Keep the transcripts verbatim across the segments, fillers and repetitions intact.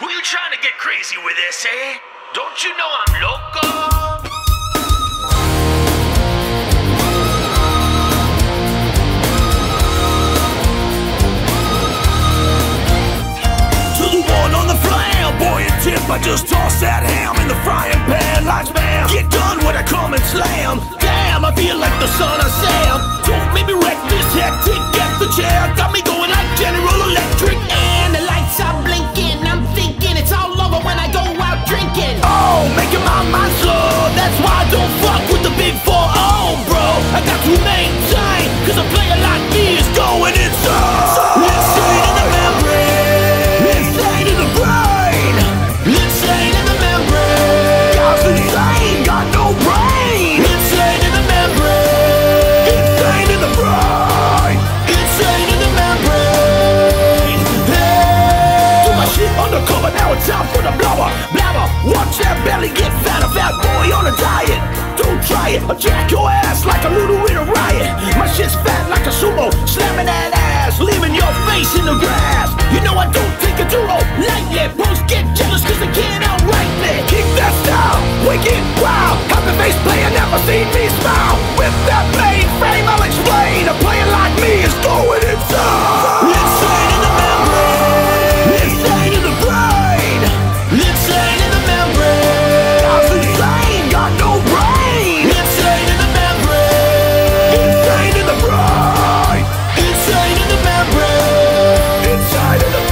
Who you trying to get crazy with this, eh? Don't you know I'm loco? Tip, I just toss that ham in the frying pan like spam. Get done when I come and slam. Damn, I feel like the son of Sam. Don't make me wreck this hectic. Get the chair, got me going like General Electric. And the lights are blinking. I'm thinking it's all over when I go out drinking. Oh, making my mind slow. That's why I don't fuck with the big four. Oh, bro, I got to maintain, cause a player like me is going insane. Insane in the membrane. Insane in the brain. Time for the blower, blabber. Watch that belly get fatter, fat boy on a diet. Don't try it, I'll jack your ass like a noodle in a riot. My shit's fat like a sumo, slamming that ass, leaving your face in the grass. You know I don't take a duro lightly. Bros get jealous cause they can't outright me. Kick that style, wicked, wow. Copy face player, never seen me smile. With that main frame I'll explain. A player like me is going inside. Insane in the membrane. Insane in the brain. Insane in the membrane. I was insane, got no brain. Insane in the membrane. Insane in the brain. Insane in the membrane. Inside in the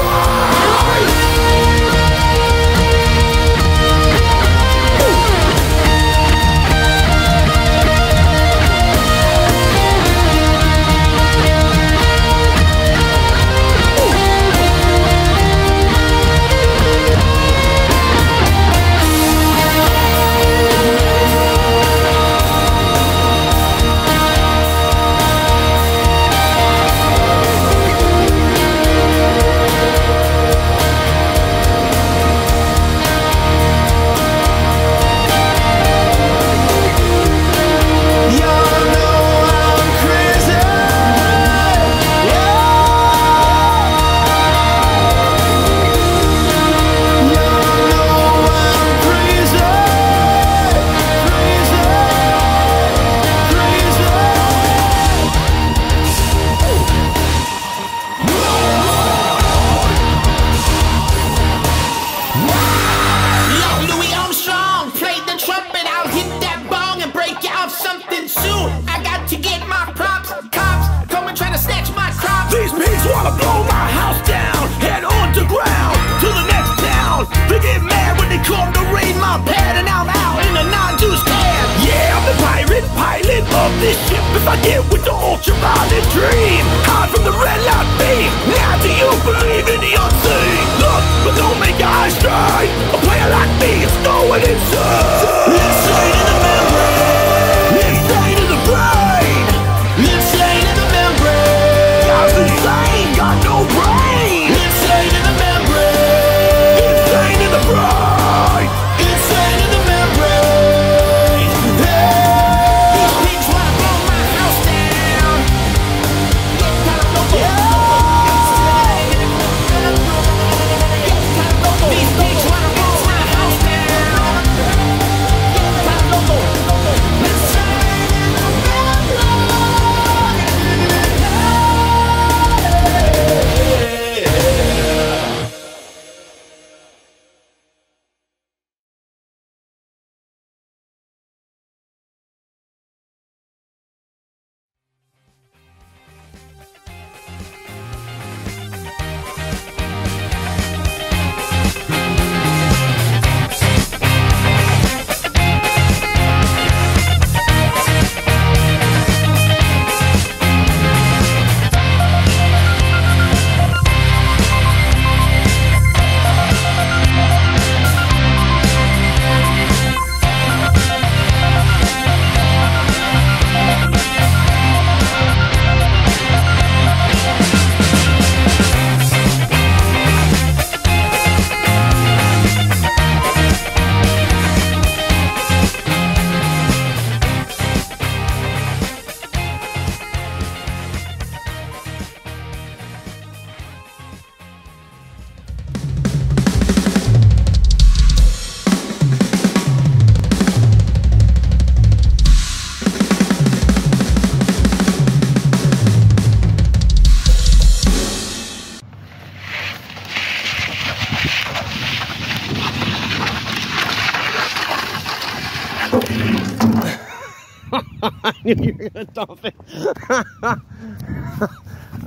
knew you were gonna dump it.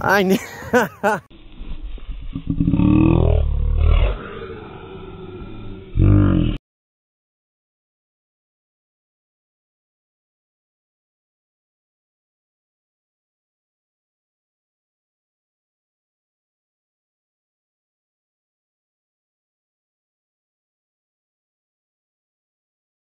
I knew.